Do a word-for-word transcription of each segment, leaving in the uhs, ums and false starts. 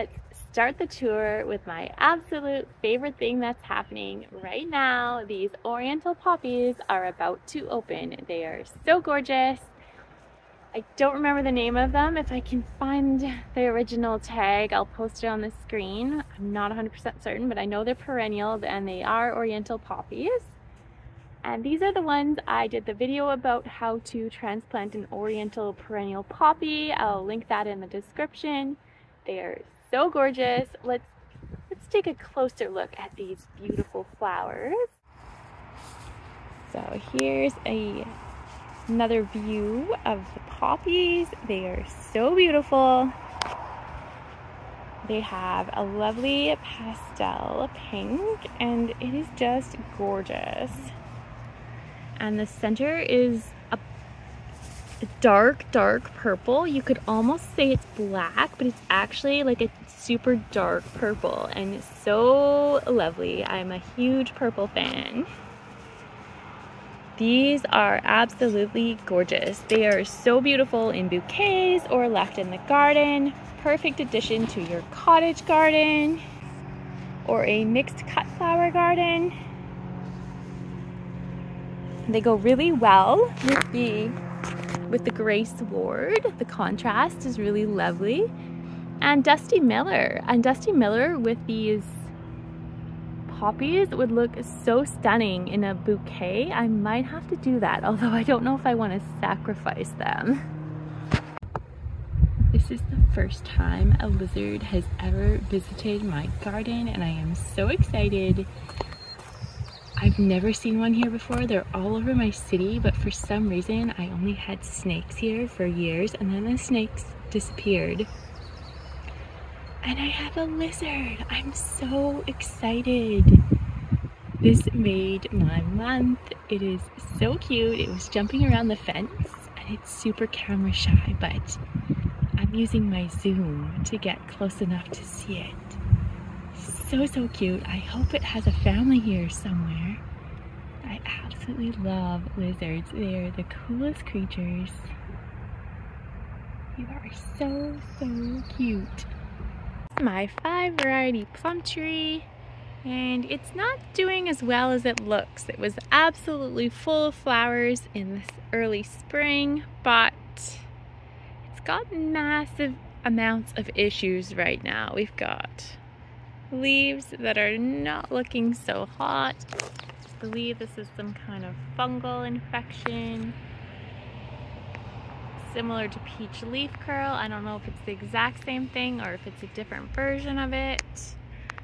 let's start the tour with my absolute favorite thing that's happening right now. These Oriental poppies are about to open. They are so gorgeous. I don't remember the name of them. If I can find the original tag, I'll post it on the screen. I'm not one hundred percent certain, but I know they're perennial and they are Oriental poppies. And these are the ones I did the video about how to transplant an Oriental perennial poppy. I'll link that in the description. They are so gorgeous. Let's, let's take a closer look at these beautiful flowers. So here's a, another view of the poppies. They are so beautiful. They have a lovely pastel pink and it is just gorgeous. And the center is a dark, dark purple. You could almost say it's black, but it's actually like a super dark purple and so lovely. I'm a huge purple fan. These are absolutely gorgeous. They are so beautiful in bouquets or left in the garden. Perfect addition to your cottage garden or a mixed cut flower garden. They go really well with the with the Grace Ward. The contrast is really lovely. And Dusty Miller. And Dusty Miller with these poppies would look so stunning in a bouquet. I might have to do that, although I don't know if I want to sacrifice them. This is the first time a lizard has ever visited my garden and I am so excited. I've never seen one here before. They're all over my city, but for some reason I only had snakes here for years and then the snakes disappeared. And I have a lizard. I'm so excited. This made my month. It is so cute. It was jumping around the fence and it's super camera shy, but I'm using my zoom to get close enough to see it. So, so cute. I hope it has a family here somewhere. I absolutely love lizards. They are the coolest creatures. You are so, so cute. My five variety plum tree, and it's not doing as well as it looks. It was absolutely full of flowers in this early spring, but it's got massive amounts of issues right now. We've got leaves that are not looking so hot. I believe this is some kind of fungal infection. Similar to peach leaf curl. I don't know if it's the exact same thing or if it's a different version of it.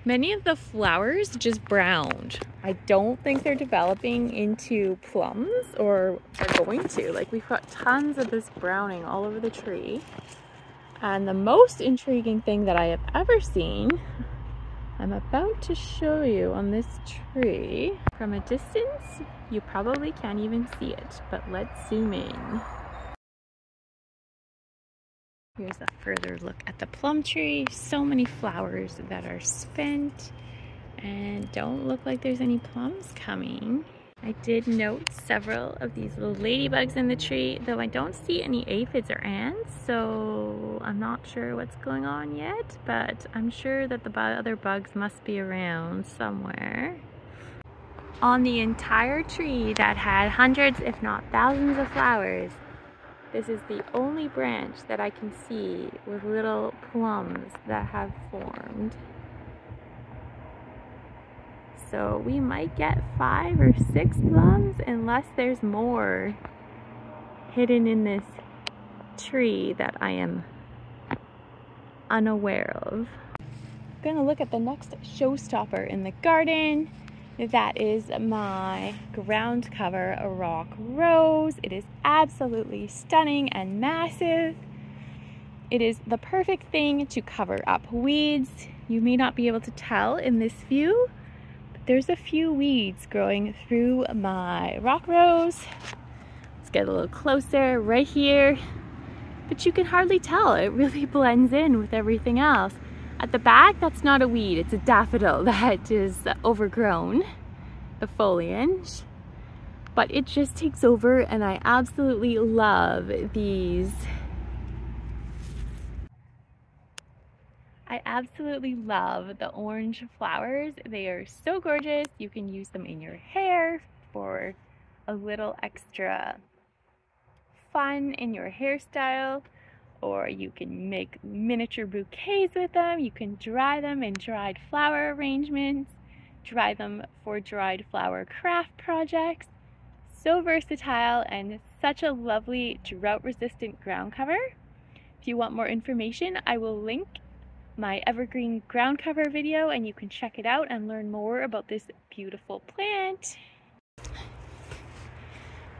Many of the flowers just browned. I don't think they're developing into plums or are going to. Like, we've got tons of this browning all over the tree. And the most intriguing thing that I have ever seen, I'm about to show you on this tree. From a distance, you probably can't even see it, but let's zoom in. Here's a further look at the plum tree. So many flowers that are spent and don't look like there's any plums coming. I did note several of these little ladybugs in the tree, though I don't see any aphids or ants, so I'm not sure what's going on yet, but I'm sure that the bu other bugs must be around somewhere. On the entire tree that had hundreds, if not thousands of flowers, this is the only branch that I can see with little plums that have formed. So we might get five or six plums unless there's more hidden in this tree that I am unaware of. I'm gonna look at the next showstopper in the garden. That is my ground cover rock rose. It is absolutely stunning and massive. It is the perfect thing to cover up weeds. You may not be able to tell in this view. There's a few weeds growing through my rock rose. Let's get a little closer right here. But you can hardly tell. It really blends in with everything else. At the back, that's not a weed. It's a daffodil that is overgrown, the foliage. But it just takes over and I absolutely love these. I absolutely love the orange flowers. They are so gorgeous. You can use them in your hair for a little extra fun in your hairstyle, or you can make miniature bouquets with them. You can dry them in dried flower arrangements, dry them for dried flower craft projects. So versatile and such a lovely drought resistant ground cover. If you want more information, I will link my evergreen ground cover video and you can check it out and learn more about this beautiful plant.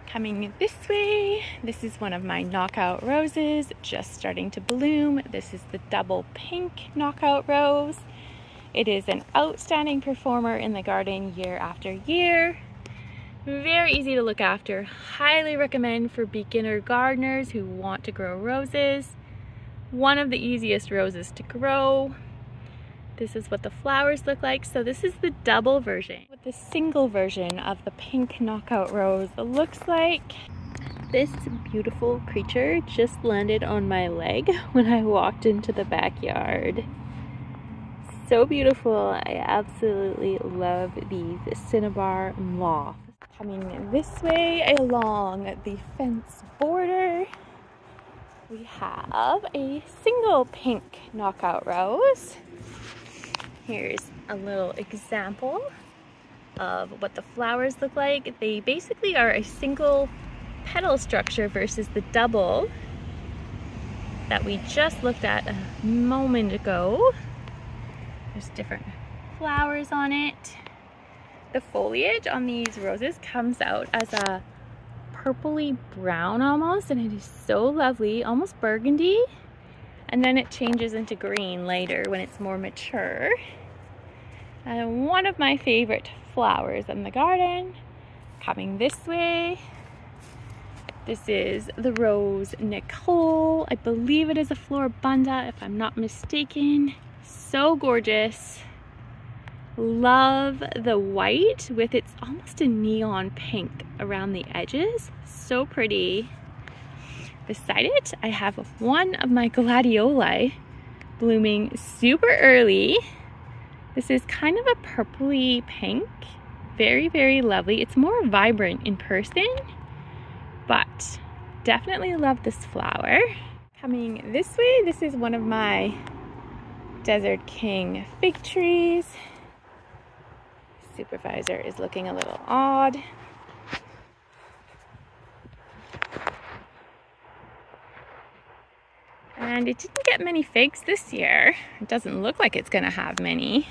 Coming this way, this is one of my knockout roses just starting to bloom. This is the double pink knockout rose. It is an outstanding performer in the garden year after year. Very easy to look after. Highly recommend for beginner gardeners who want to grow roses. One of the easiest roses to grow. This is what the flowers look like. So this is the double version. What the single version of the pink knockout rose looks like. This beautiful creature just landed on my leg when I walked into the backyard. So beautiful. I absolutely love these cinnabar moths. Coming this way along the fence border, we have a single pink knockout rose. Here's a little example of what the flowers look like. They basically are a single petal structure versus the double that we just looked at a moment ago. There's different flowers on it. The foliage on these roses comes out as a purpley brown almost, and it is so lovely, almost burgundy, and then it changes into green later when it's more mature. And one of my favorite flowers in the garden. Coming this way, this is the rose Nicole. I believe it is a Floribunda if I'm not mistaken. So gorgeous. Love the white with its almost a neon pink around the edges. So pretty. Beside it, I have one of my gladioli blooming super early. This is kind of a purpley pink. Very, very lovely. It's more vibrant in person, but definitely love this flower. Coming this way, this is one of my Desert King fig trees. Supervisor is looking a little odd. And it didn't get many figs this year. It doesn't look like it's gonna have many.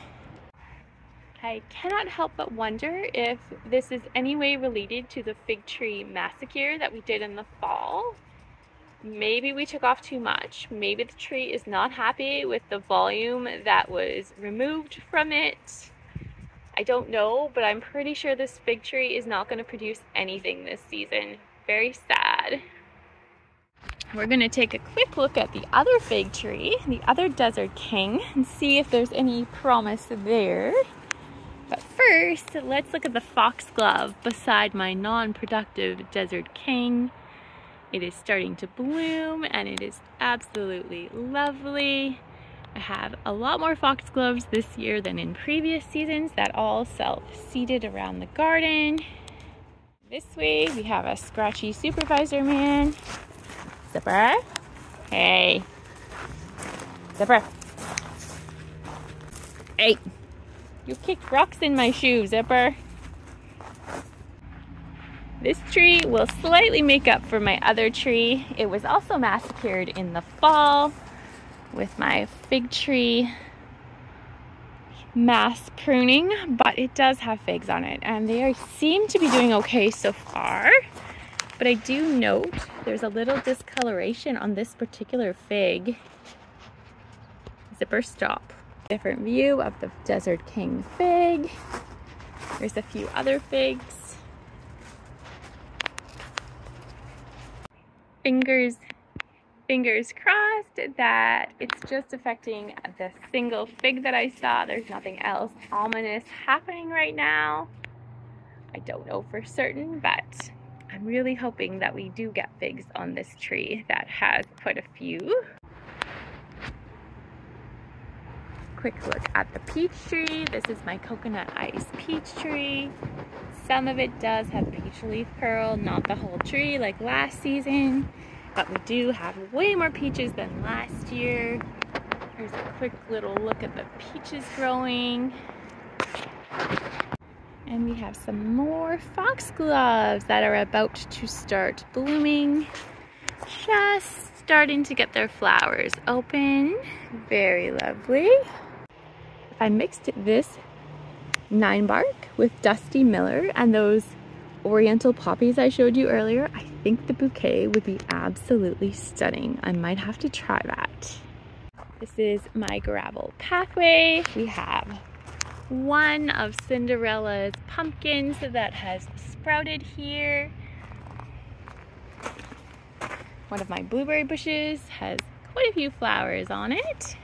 I cannot help but wonder if this is any way related to the fig tree massacre that we did in the fall. Maybe we took off too much. Maybe the tree is not happy with the volume that was removed from it. I don't know, but I'm pretty sure this fig tree is not going to produce anything this season. Very sad. We're going to take a quick look at the other fig tree, the other Desert King, and see if there's any promise there. But first, let's look at the foxglove beside my non-productive Desert King. It is starting to bloom and it is absolutely lovely. I have a lot more foxgloves this year than in previous seasons that all self-seeded around the garden. This way we have a scratchy supervisor man. Zipper, hey. Zipper, hey. You kicked rocks in my shoe, Zipper. This tree will slightly make up for my other tree. It was also massacred in the fall with my fig tree mass pruning, but it does have figs on it and they are, seem to be doing okay so far. But I do note there's a little discoloration on this particular fig. Zipper, stop. Different view of the Desert King fig. There's a few other figs. Fingers Fingers crossed that it's just affecting the single fig that I saw. There's nothing else ominous happening right now. I don't know for certain, but I'm really hoping that we do get figs on this tree that has quite a few. quick look at the peach tree. This is my coconut ice peach tree. Some of it does have peach leaf curl, not the whole tree like last season, but we do have way more peaches than last year. Here's a quick little look at the peaches growing. And we have some more foxgloves that are about to start blooming. Just starting to get their flowers open. Very lovely. If I mixed this ninebark with Dusty Miller and those Oriental poppies I showed you earlier, I think the bouquet would be absolutely stunning. I might have to try that. This is my gravel pathway. We have one of Cinderella's pumpkins that has sprouted here. One of my blueberry bushes has quite a few flowers on it.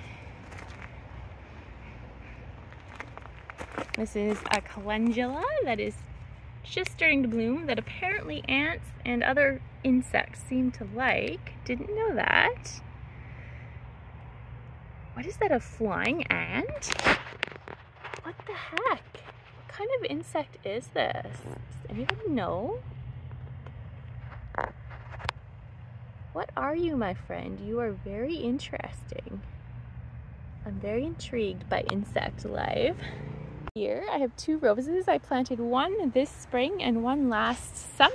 This is a calendula that is just starting to bloom that apparently ants and other insects seem to like. Didn't know that. What is that, a flying ant? What the heck? What kind of insect is this? Does anybody know? What are you, my friend? You are very interesting. I'm very intrigued by insect life. Here I have two roses. I planted one this spring and one last summer.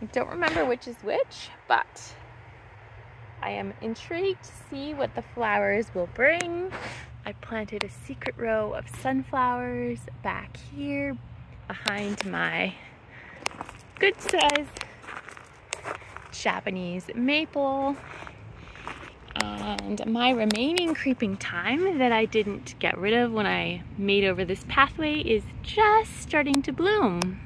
I don't remember which is which, but I am intrigued to see what the flowers will bring. I planted a secret row of sunflowers back here behind my good size Japanese maple, and my remaining creeping thyme that I didn't get rid of when I made over this pathway is just starting to bloom.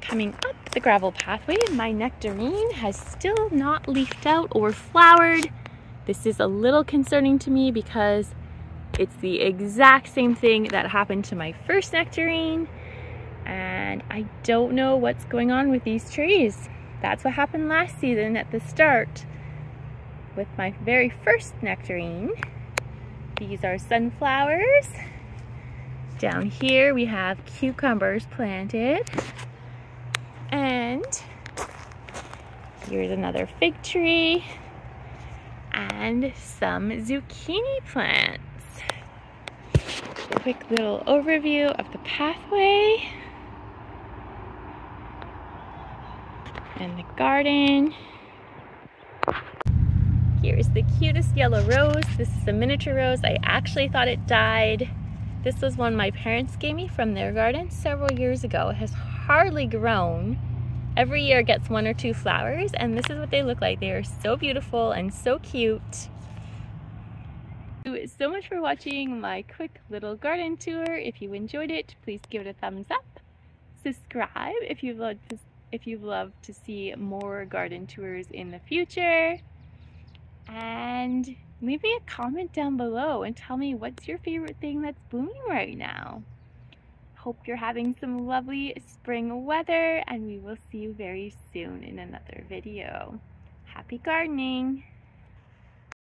Coming up the gravel pathway, my nectarine has still not leafed out or flowered. This is a little concerning to me because it's the exact same thing that happened to my first nectarine, and I don't know what's going on with these trees. That's what happened last season at the start with my very first nectarine. These are sunflowers. Down here we have cucumbers planted, and here's another fig tree. And some zucchini plants. Quick little overview of the pathway and the garden. Here is the cutest yellow rose. This is a miniature rose. I actually thought it died. This was one my parents gave me from their garden several years ago. It has hardly grown. Every year it gets one or two flowers, and this is what they look like. They are so beautiful and so cute. Thank you so much for watching my quick little garden tour. If you enjoyed it, please give it a thumbs up. Subscribe if you'd love to, if you'd love to see more garden tours in the future. And leave me a comment down below and tell me what's your favorite thing that's blooming right now. Hope you're having some lovely spring weather, and we will see you very soon in another video. Happy gardening!